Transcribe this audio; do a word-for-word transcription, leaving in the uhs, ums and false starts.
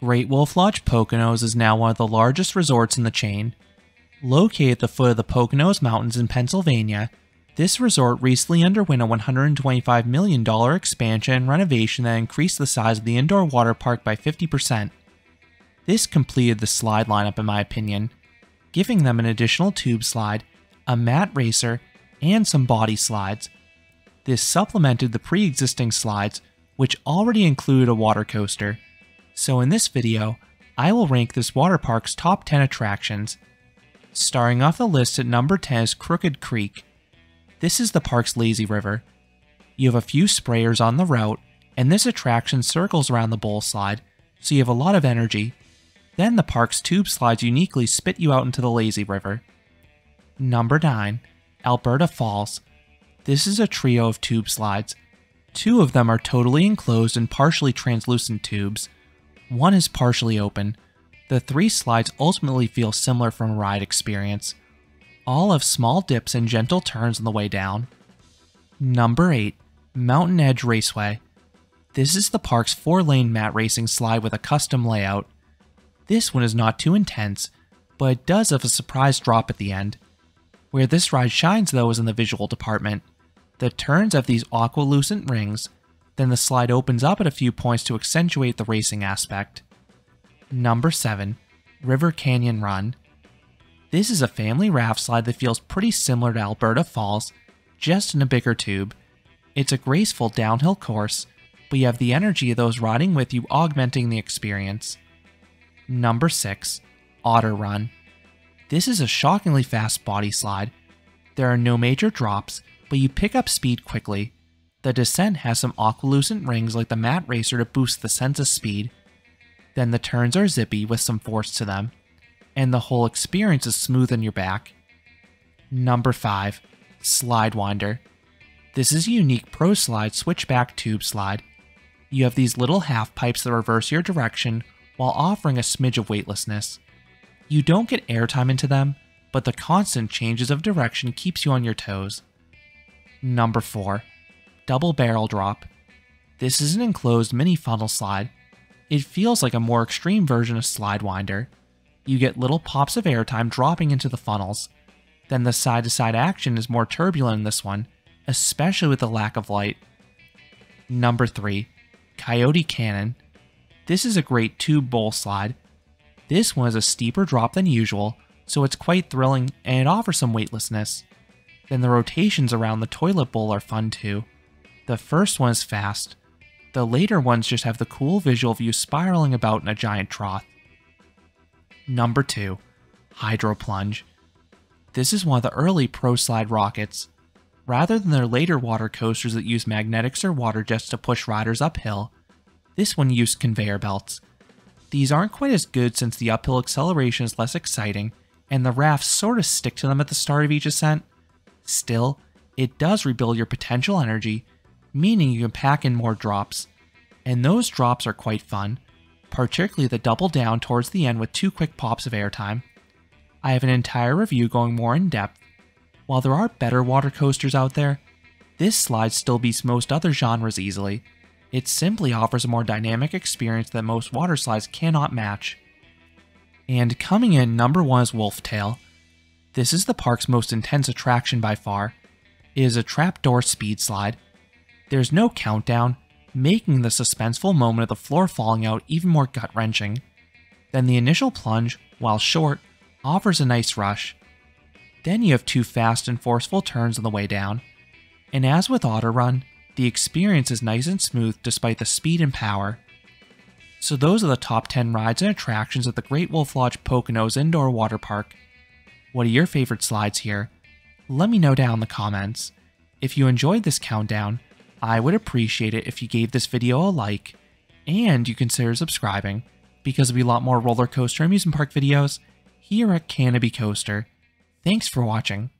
Great Wolf Lodge Poconos is now one of the largest resorts in the chain. Located at the foot of the Poconos Mountains in Pennsylvania, this resort recently underwent a one hundred twenty-five million dollars expansion and renovation that increased the size of the indoor water park by fifty percent. This completed the slide lineup in my opinion, giving them an additional tube slide, a mat racer, and some body slides. This supplemented the pre-existing slides, which already included a water coaster. So in this video, I will rank this water park's top ten attractions. Starting off the list at number ten is Crooked Creek. This is the park's lazy river. You have a few sprayers on the route, and this attraction circles around the bowl slide, so you have a lot of energy. Then the park's tube slides uniquely spit you out into the lazy river. Number nine, Alberta Falls. This is a trio of tube slides. Two of them are totally enclosed in partially translucent tubes. One is partially open. The three slides ultimately feel similar from a ride experience. All have small dips and gentle turns on the way down. Number eight, Mountain Edge Raceway. This is the park's four-lane mat racing slide with a custom layout. This one is not too intense, but it does have a surprise drop at the end. Where this ride shines though is in the visual department. The turns have these aqualucent rings, then the slide opens up at a few points to accentuate the racing aspect. Number seven, River Canyon Run. This is a family raft slide that feels pretty similar to Alberta Falls, just in a bigger tube. It's a graceful downhill course, but you have the energy of those riding with you augmenting the experience. Number six, Otter Run. This is a shockingly fast body slide. There are no major drops, but you pick up speed quickly. The descent has some aqualucent rings like the mat racer to boost the sense of speed. Then the turns are zippy with some force to them, and the whole experience is smooth on your back. Number five, Slidewinder. This is a unique Pro Slide switchback tube slide. You have these little half pipes that reverse your direction while offering a smidge of weightlessness. You don't get airtime into them, but the constant changes of direction keeps you on your toes. Number four, Double Barrel Drop. This is an enclosed mini funnel slide. It feels like a more extreme version of Slidewinder. You get little pops of airtime dropping into the funnels. Then the side-to-side action is more turbulent in this one, especially with the lack of light. Number three, Coyote Cannon. This is a great tube bowl slide. This one is a steeper drop than usual, so it's quite thrilling and it offers some weightlessness. Then the rotations around the toilet bowl are fun too. The first one is fast. The later ones just have the cool visual view spiraling about in a giant trough. Number two, Hydro Plunge. This is one of the early Pro Slide rockets. Rather than their later water coasters that use magnetics or water jets to push riders uphill, this one used conveyor belts. These aren't quite as good since the uphill acceleration is less exciting and the rafts sort of stick to them at the start of each ascent. Still, it does rebuild your potential energy, meaning you can pack in more drops. And those drops are quite fun, particularly the double down towards the end with two quick pops of airtime. I have an entire review going more in depth. While there are better water coasters out there, this slide still beats most other genres easily. It simply offers a more dynamic experience that most water slides cannot match. And coming in number one is Wolftail. This is the park's most intense attraction by far. It is a trapdoor speed slide. There's no countdown, making the suspenseful moment of the floor falling out even more gut-wrenching. Then the initial plunge, while short, offers a nice rush. Then you have two fast and forceful turns on the way down. And as with Otter Run, the experience is nice and smooth despite the speed and power. So those are the top ten rides and attractions at the Great Wolf Lodge Poconos Indoor Water Park. What are your favorite slides here? Let me know down in the comments. If you enjoyed this countdown, I would appreciate it if you gave this video a like, and you consider subscribing, because there'll be a lot more roller coaster amusement park videos here at Canobie Coaster. Thanks for watching.